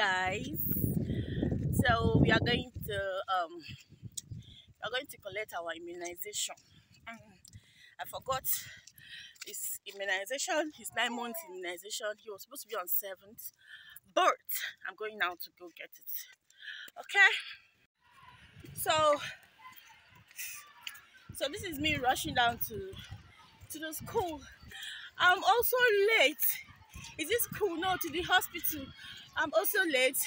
guys. So we are going to collect our immunization. I forgot his immunization, his 9-month immunization. He was supposed to be on 7th, but I'm going now to go get it. Okay. So this is me rushing down to the school. I'm also late. Is this school? No, to the hospital. I'm also late.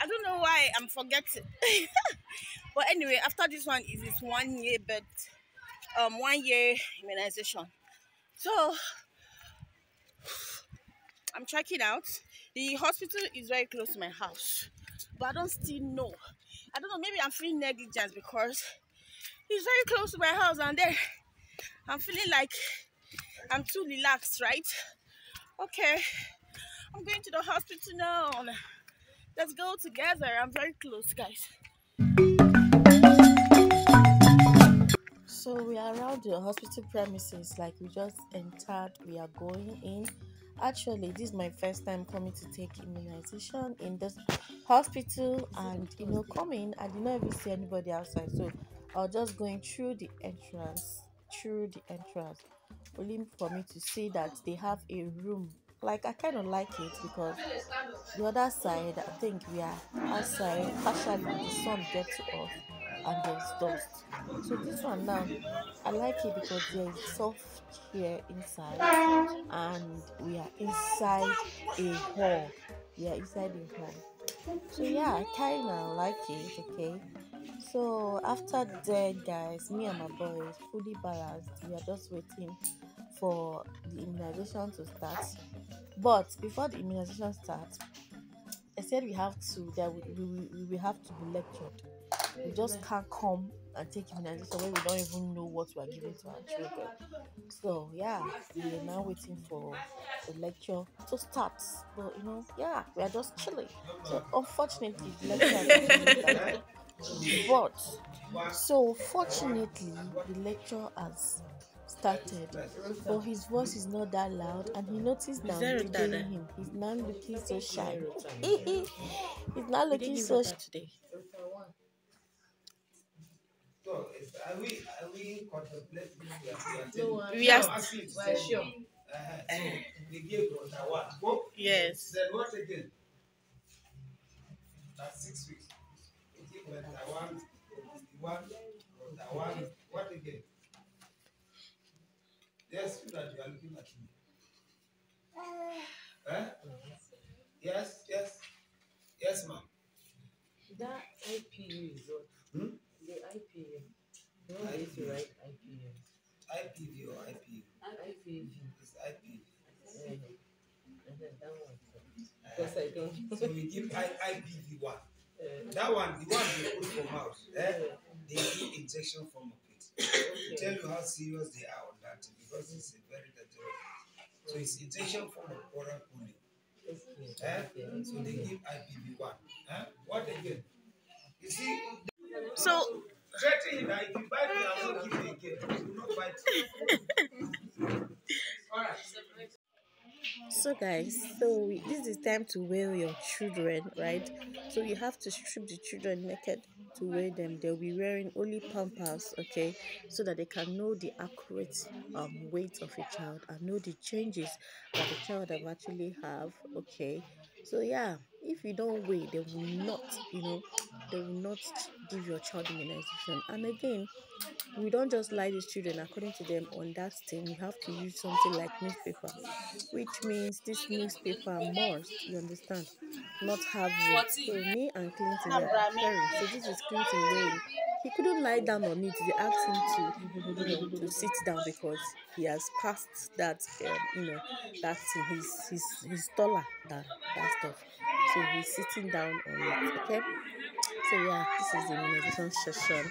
I don't know why I'm forgetting. But anyway, after this one is this 1 year, but 1 year immunization. So I'm checking out. The hospital is very close to my house, but I don't still know. I don't know. Maybe I'm feeling negligence because it's very close to my house, and then I'm feeling like I'm too relaxed, right? Okay, I'm going to the hospital now. Let's go together. I'm very close, guys. So we are around the hospital premises, like we just entered. We are going in. Actually, this is my first time coming to take immunization in this hospital, and you know, coming, I did not even see anybody outside, so I was just going through the entrance. Only for me to see that they have a room. Like, I kind of like it because the other side, I think we are outside, partially the sun gets to us and there's dust. So this one now, I like it because there is soft here inside, and we are inside a hall. So yeah, I kind of like it, okay? So after that, guys, me and my boy is fully balanced. We are just waiting for the immunization to start. But before the immunization starts, I said we have to, that we have to be lectured. We just can't come and take immunization when we don't even know what we are giving to our children. So yeah, we are now waiting for the lecture to start. But you know, yeah, we are just chilling. So unfortunately, the lecture fortunately, the lecture has started, but his voice is not that loud, and he noticed that I'm videoing him. He's now looking so shy. He's not looking so shy today. We are sure. Yes. Then what again? That's 6 weeks. What again? Yes, that you are looking at me. Huh? Yes, ma'am. That IPV is what? The IPV. You don't need to write IPV. IPV or IPV? IPV. It's IPV. That one. Because I don't. So we give IPV one. That one, the one they put for mouth, they give injection form of it. To tell you how serious they are on that, because it's a very dangerous. So it's injection form of oral polio. So they give IPV1. What again? You see, so threatening that if you bite me, I won't give you again. You will not bite. All right. So guys, this is time to weigh your children, right? So you have to strip the children naked to weigh them. They'll be wearing only Pampers, okay? So that they can know the accurate weight of a child and know the changes that the child have actually have, okay? So yeah, if you don't weigh, they will not, you know, they will not give your child immunization. And again, we don't just lie these children according to them on that thing. We have to use something like newspaper, which means this newspaper must, you understand, not have weight. So me and Clinton are preparing. So this is Clinton weighing. He couldn't lie down on it. They asked him to, you know, to sit down because he has passed that, you know, that thing. He's taller than that stuff. So he's sitting down on it, okay? So yeah, this is the immunization session,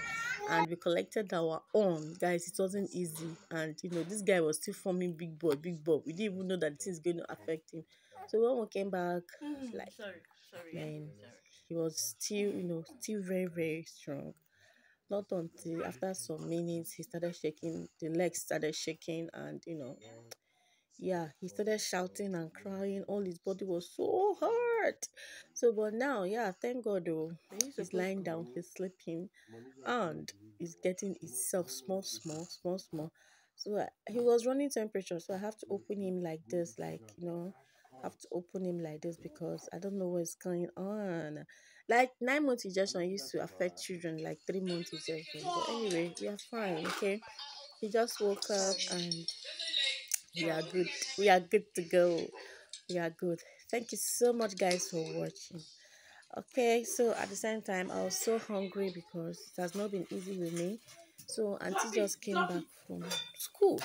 and we collected our own, guys. It wasn't easy, and you know, this guy was still forming big boy. We didn't even know that it is going to affect him. So when we came back, like, man, he was still, you know, still very, very strong. Not until after some minutes, he started shaking, the legs started shaking, and you know, Yeah, he started shouting and crying. All his body was so hurt. So, but now, yeah, thank God, though. He's lying down, he's sleeping, and he's getting itself small. So he was running temperature, so I have to open him like this, because I don't know what's going on. Like 9 month injection used to affect children, like 3 month injection. But anyway, we are fine, okay? He just woke up and we are good. We are good to go. We are good. Thank you so much, guys, for watching. Okay, so at the same time, I was so hungry because it has not been easy with me. So auntie just came back from school.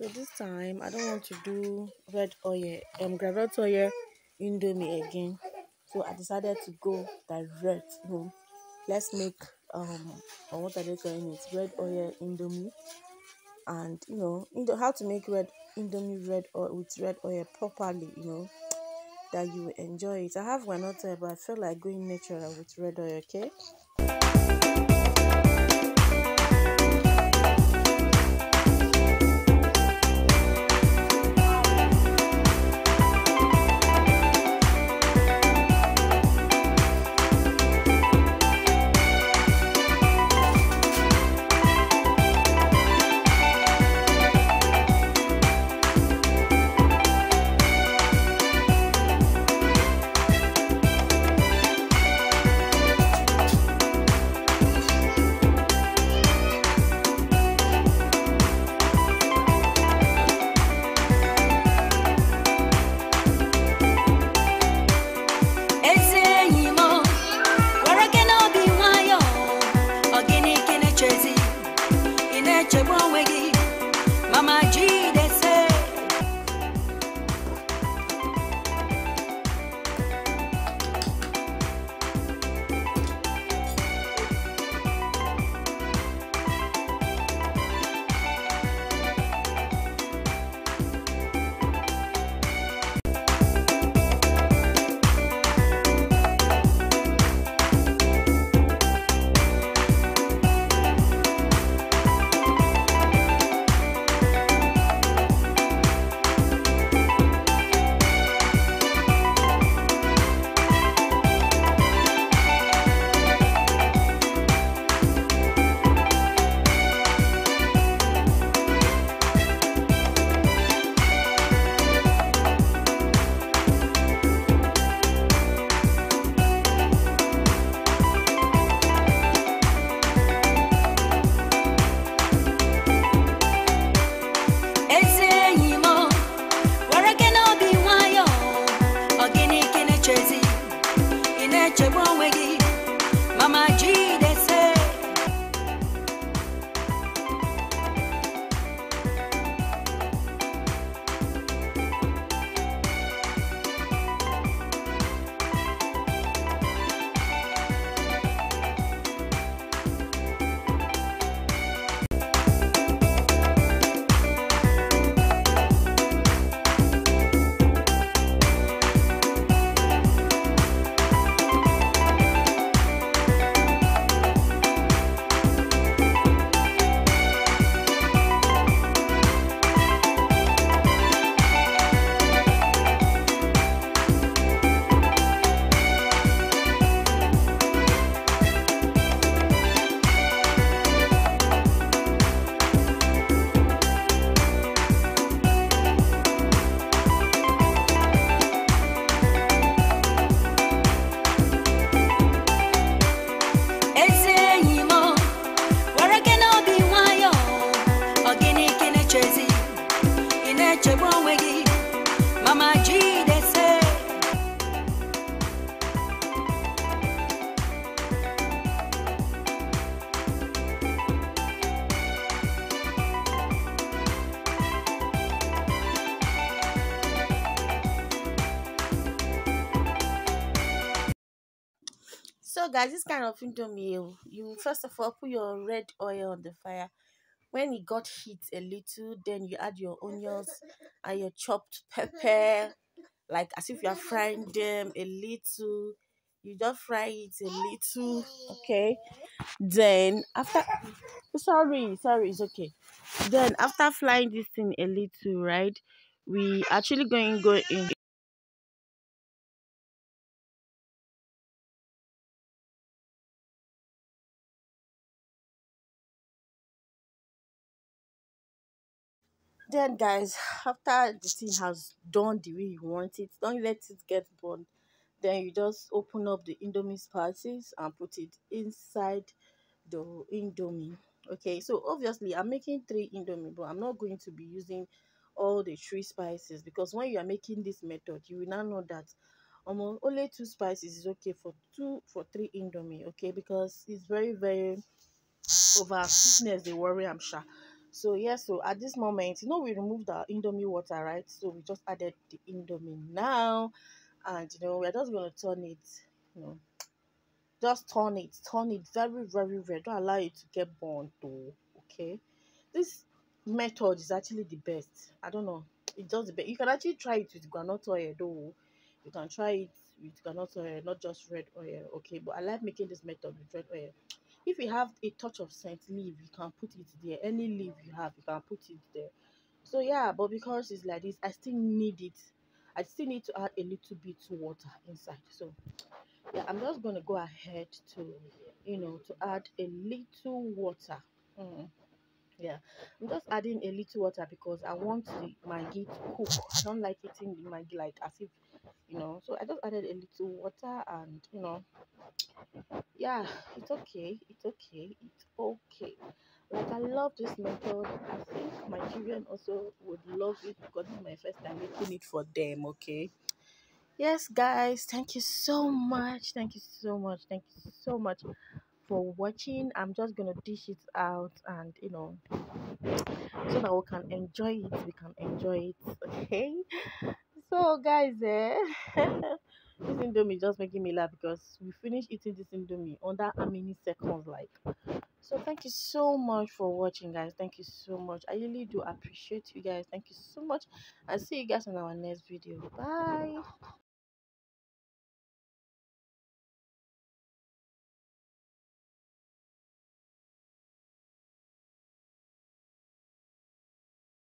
So this time, I don't want to do red oil, gravy oil Indomie again. So I decided to go direct. Let's make what are they calling it? Red oil Indomie. And how to make red Indomie with red oil properly, that you enjoy it. I have one out there, but I feel like going natural with red oil, okay? So guys, this kind of Indomie, you first of all put your red oil on the fire. When it got heat a little, then you add your onions and your chopped pepper, like as if you are frying them a little. You just fry it a little, okay? Then after, sorry, it's okay. Then after frying this thing a little, right, we actually going to go in. Then guys, after the thing has done the way you want it, don't let it get burned. Then you just open up the Indomie spices and put it inside the Indomie. Okay, so obviously I'm making 3 Indomie, but I'm not going to be using all the 3 spices, because when you are making this method, you will now know that only 2 spices is okay for 3 Indomie, okay, because it's very, very over sweetness they worry, I'm sure. So yes, so at this moment, you know, we removed our Indomie water, right? So we just added the Indomie now, and you know, we're just gonna turn it, you know, just turn it very, very well. Don't allow it to get burnt though, okay? This method is actually the best. I don't know, it does the best. You can actually try it with groundnut oil though. You can try it with groundnut oil, not just red oil, okay? But I like making this method with red oil. If you have a touch of scent leaf, you can put it there. Any leaf you have, you can put it there. So yeah, but because it's like this, I still need it. I still need to add a little bit of water inside. So yeah, I'm just gonna go ahead to, you know, to add a little water. Yeah, I'm just adding a little water because I want the Maggi to cook. I don't like eating the Maggi like as if, you know. So I just added a little water, and you know, yeah, it's okay. Like, I love this method. I think my children also would love it because it's my first time making it for them, okay? Yes guys, thank you so much for watching. I'm just gonna dish it out, and you know, so that we can enjoy it, okay? So guys, this Indomie is just making me laugh because we finished eating this Indomie under how many seconds, like. So thank you so much for watching, guys. Thank you so much. I really do appreciate you guys. Thank you so much. I'll see you guys on our next video. Bye.